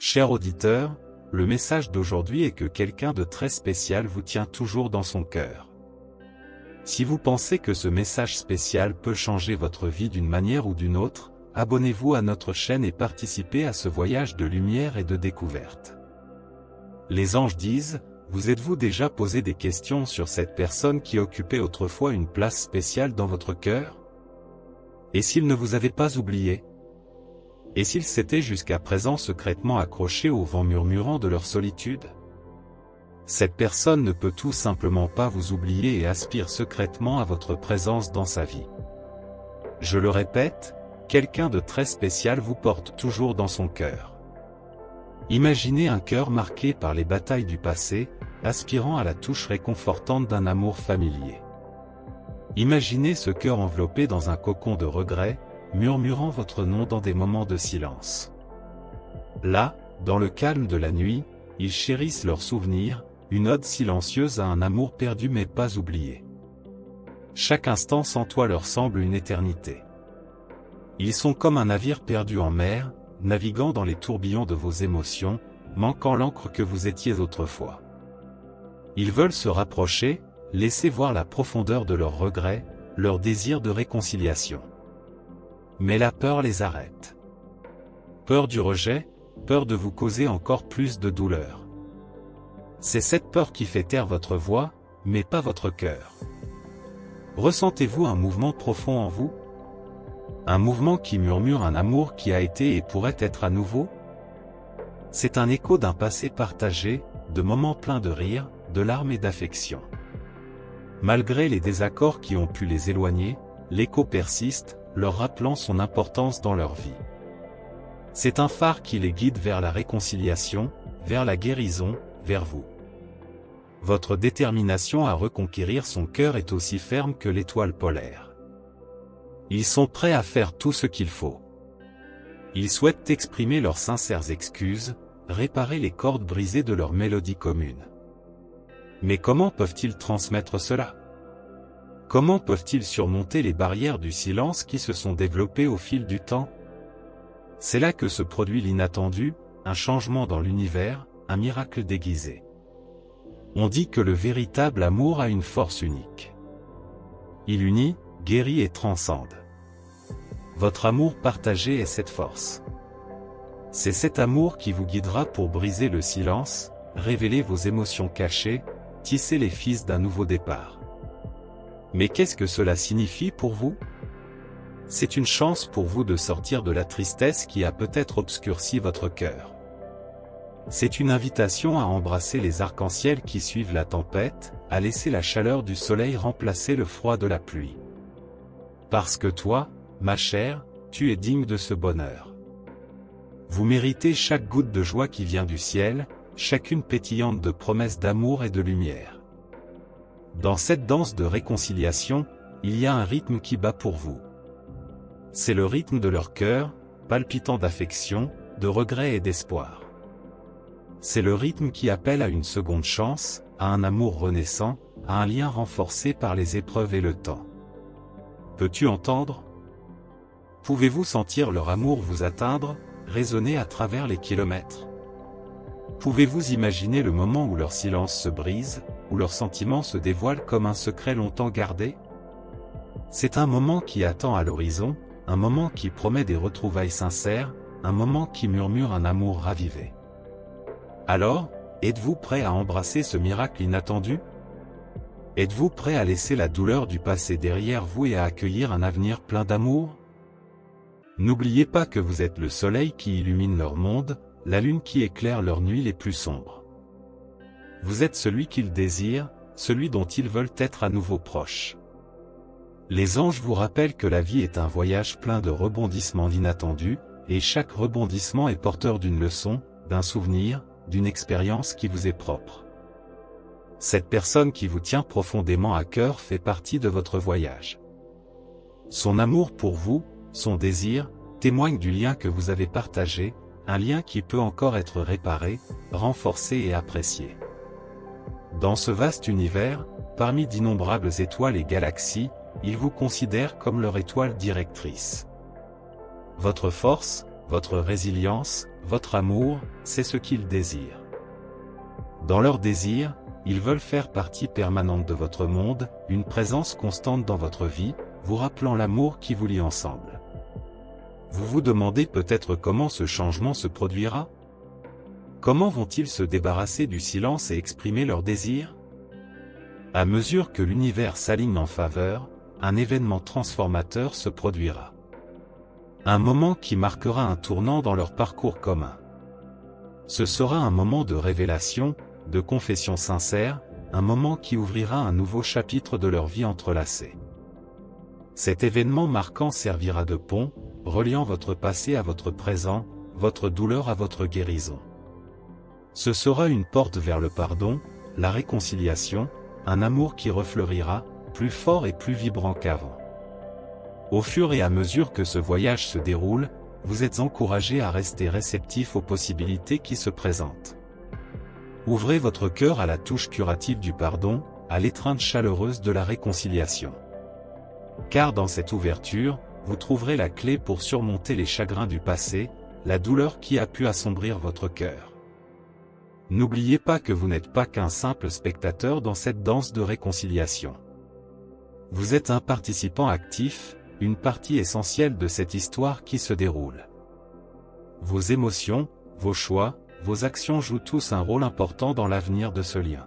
Cher auditeur, le message d'aujourd'hui est que quelqu'un de très spécial vous tient toujours dans son cœur. Si vous pensez que ce message spécial peut changer votre vie d'une manière ou d'une autre, abonnez-vous à notre chaîne et participez à ce voyage de lumière et de découverte. Les anges disent, vous êtes-vous déjà posé des questions sur cette personne qui occupait autrefois une place spéciale dans votre cœur? Et s'il ne vous avait pas oublié? Et s'ils s'étaient jusqu'à présent secrètement accrochés au vent murmurant de leur solitude? Cette personne ne peut tout simplement pas vous oublier et aspire secrètement à votre présence dans sa vie. Je le répète, quelqu'un de très spécial vous porte toujours dans son cœur. Imaginez un cœur marqué par les batailles du passé, aspirant à la touche réconfortante d'un amour familier. Imaginez ce cœur enveloppé dans un cocon de regrets, murmurant votre nom dans des moments de silence. Là, dans le calme de la nuit, ils chérissent leurs souvenirs, une ode silencieuse à un amour perdu mais pas oublié. Chaque instant sans toi leur semble une éternité. Ils sont comme un navire perdu en mer, naviguant dans les tourbillons de vos émotions, manquant l'ancre que vous étiez autrefois. Ils veulent se rapprocher, laisser voir la profondeur de leurs regrets, leur désir de réconciliation. Mais la peur les arrête. Peur du rejet, peur de vous causer encore plus de douleur. C'est cette peur qui fait taire votre voix, mais pas votre cœur. Ressentez-vous un mouvement profond en vous ? Un mouvement qui murmure un amour qui a été et pourrait être à nouveau? C'est un écho d'un passé partagé, de moments pleins de rire, de larmes et d'affection. Malgré les désaccords qui ont pu les éloigner, l'écho persiste, leur rappelant son importance dans leur vie. C'est un phare qui les guide vers la réconciliation, vers la guérison, vers vous. Votre détermination à reconquérir son cœur est aussi ferme que l'étoile polaire. Ils sont prêts à faire tout ce qu'il faut. Ils souhaitent exprimer leurs sincères excuses, réparer les cordes brisées de leur mélodie commune. Mais comment peuvent-ils transmettre cela? Comment peuvent-ils surmonter les barrières du silence qui se sont développées au fil du temps? C'est là que se produit l'inattendu, un changement dans l'univers, un miracle déguisé. On dit que le véritable amour a une force unique. Il unit, guérit et transcende. Votre amour partagé est cette force. C'est cet amour qui vous guidera pour briser le silence, révéler vos émotions cachées, tisser les fils d'un nouveau départ. Mais qu'est-ce que cela signifie pour vous? C'est une chance pour vous de sortir de la tristesse qui a peut-être obscurci votre cœur. C'est une invitation à embrasser les arcs-en-ciel qui suivent la tempête, à laisser la chaleur du soleil remplacer le froid de la pluie. Parce que toi, ma chère, tu es digne de ce bonheur. Vous méritez chaque goutte de joie qui vient du ciel, chacune pétillante de promesses d'amour et de lumière. Dans cette danse de réconciliation, il y a un rythme qui bat pour vous. C'est le rythme de leur cœur, palpitant d'affection, de regret et d'espoir. C'est le rythme qui appelle à une seconde chance, à un amour renaissant, à un lien renforcé par les épreuves et le temps. Peux-tu entendre? Pouvez-vous sentir leur amour vous atteindre, résonner à travers les kilomètres? Pouvez-vous imaginer le moment où leur silence se brise, où leurs sentiments se dévoilent comme un secret longtemps gardé? C'est un moment qui attend à l'horizon, un moment qui promet des retrouvailles sincères, un moment qui murmure un amour ravivé. Alors, êtes-vous prêt à embrasser ce miracle inattendu? Êtes-vous prêt à laisser la douleur du passé derrière vous et à accueillir un avenir plein d'amour? N'oubliez pas que vous êtes le soleil qui illumine leur monde, la lune qui éclaire leurs nuits les plus sombres. Vous êtes celui qu'ils désirent, celui dont ils veulent être à nouveau proches. Les anges vous rappellent que la vie est un voyage plein de rebondissements inattendus, et chaque rebondissement est porteur d'une leçon, d'un souvenir, d'une expérience qui vous est propre. Cette personne qui vous tient profondément à cœur fait partie de votre voyage. Son amour pour vous, son désir, témoignent du lien que vous avez partagé, un lien qui peut encore être réparé, renforcé et apprécié. Dans ce vaste univers, parmi d'innombrables étoiles et galaxies, ils vous considèrent comme leur étoile directrice. Votre force, votre résilience, votre amour, c'est ce qu'ils désirent. Dans leur désir, ils veulent faire partie permanente de votre monde, une présence constante dans votre vie, vous rappelant l'amour qui vous lie ensemble. Vous vous demandez peut-être comment ce changement se produira? Comment vont-ils se débarrasser du silence et exprimer leurs désirs? À mesure que l'univers s'aligne en faveur, un événement transformateur se produira. Un moment qui marquera un tournant dans leur parcours commun. Ce sera un moment de révélation, de confession sincère, un moment qui ouvrira un nouveau chapitre de leur vie entrelacée. Cet événement marquant servira de pont, reliant votre passé à votre présent, votre douleur à votre guérison. Ce sera une porte vers le pardon, la réconciliation, un amour qui refleurira, plus fort et plus vibrant qu'avant. Au fur et à mesure que ce voyage se déroule, vous êtes encouragé à rester réceptif aux possibilités qui se présentent. Ouvrez votre cœur à la touche curative du pardon, à l'étreinte chaleureuse de la réconciliation. Car dans cette ouverture, vous trouverez la clé pour surmonter les chagrins du passé, la douleur qui a pu assombrir votre cœur. N'oubliez pas que vous n'êtes pas qu'un simple spectateur dans cette danse de réconciliation. Vous êtes un participant actif, une partie essentielle de cette histoire qui se déroule. Vos émotions, vos choix, vos actions jouent tous un rôle important dans l'avenir de ce lien.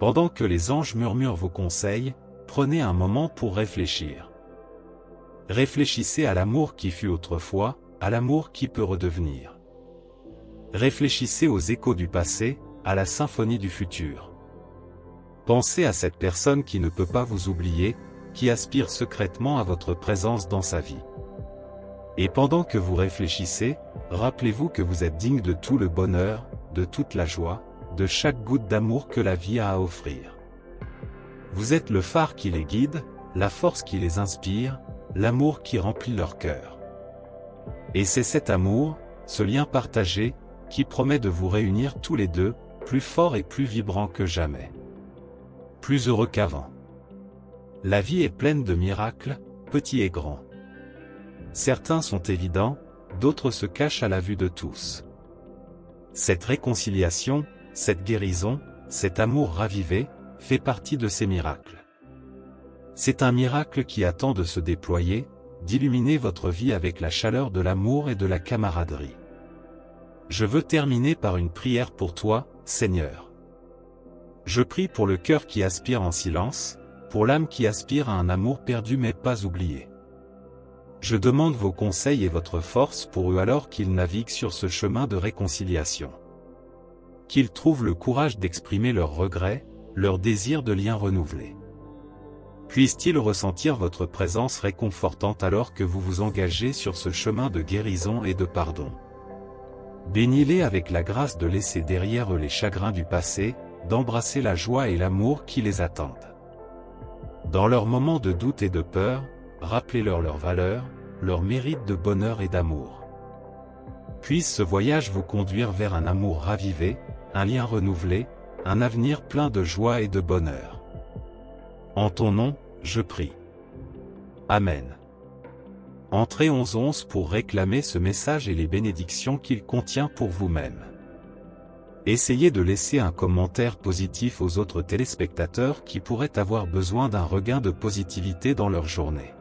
Pendant que les anges murmurent vos conseils, prenez un moment pour réfléchir. Réfléchissez à l'amour qui fut autrefois, à l'amour qui peut redevenir. Réfléchissez aux échos du passé, à la symphonie du futur. Pensez à cette personne qui ne peut pas vous oublier, qui aspire secrètement à votre présence dans sa vie. Et pendant que vous réfléchissez, rappelez-vous que vous êtes digne de tout le bonheur, de toute la joie, de chaque goutte d'amour que la vie a à offrir. Vous êtes le phare qui les guide, la force qui les inspire, l'amour qui remplit leur cœur. Et c'est cet amour, ce lien partagé, qui promet de vous réunir tous les deux, plus forts et plus vibrants que jamais. Plus heureux qu'avant. La vie est pleine de miracles, petits et grands. Certains sont évidents, d'autres se cachent à la vue de tous. Cette réconciliation, cette guérison, cet amour ravivé, fait partie de ces miracles. C'est un miracle qui attend de se déployer, d'illuminer votre vie avec la chaleur de l'amour et de la camaraderie. Je veux terminer par une prière pour toi, Seigneur. Je prie pour le cœur qui aspire en silence, pour l'âme qui aspire à un amour perdu mais pas oublié. Je demande vos conseils et votre force pour eux alors qu'ils naviguent sur ce chemin de réconciliation. Qu'ils trouvent le courage d'exprimer leurs regrets, leur désir de liens renouvelés. Puissent-ils ressentir votre présence réconfortante alors que vous vous engagez sur ce chemin de guérison et de pardon. Bénis-les avec la grâce de laisser derrière eux les chagrins du passé, d'embrasser la joie et l'amour qui les attendent. Dans leurs moments de doute et de peur, rappelez-leur leur valeur, leur mérite de bonheur et d'amour. Puisse ce voyage vous conduire vers un amour ravivé, un lien renouvelé, un avenir plein de joie et de bonheur. En ton nom, je prie. Amen. Entrez 1111 pour réclamer ce message et les bénédictions qu'il contient pour vous-même. Essayez de laisser un commentaire positif aux autres téléspectateurs qui pourraient avoir besoin d'un regain de positivité dans leur journée.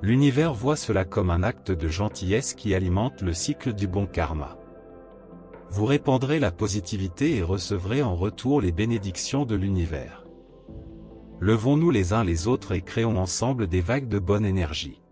L'univers voit cela comme un acte de gentillesse qui alimente le cycle du bon karma. Vous répandrez la positivité et recevrez en retour les bénédictions de l'univers. Levons-nous les uns les autres et créons ensemble des vagues de bonne énergie.